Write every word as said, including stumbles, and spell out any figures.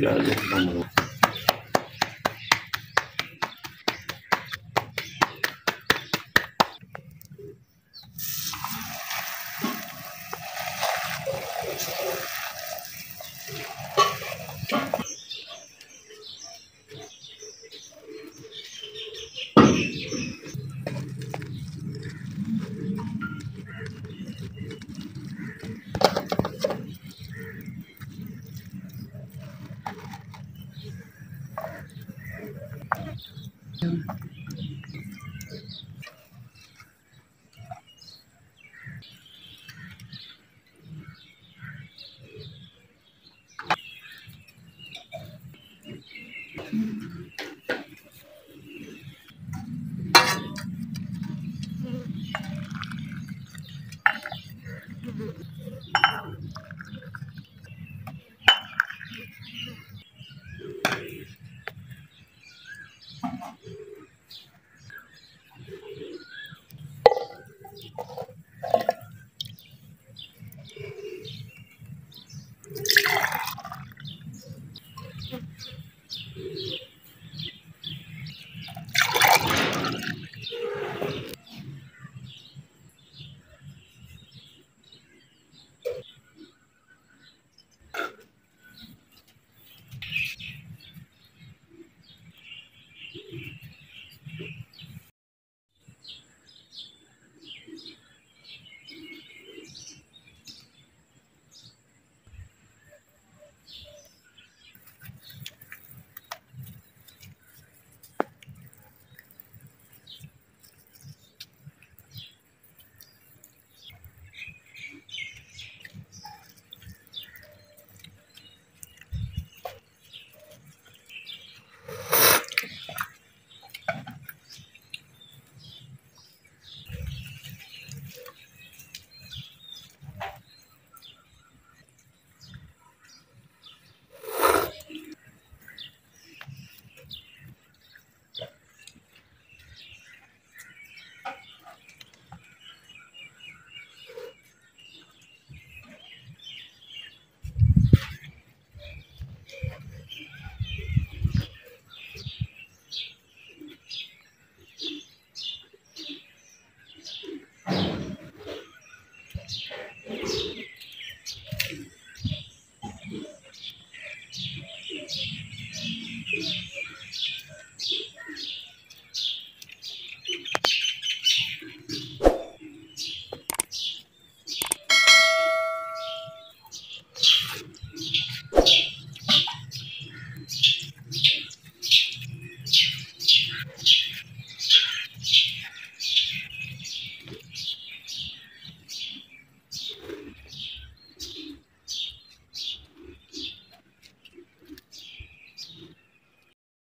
grado.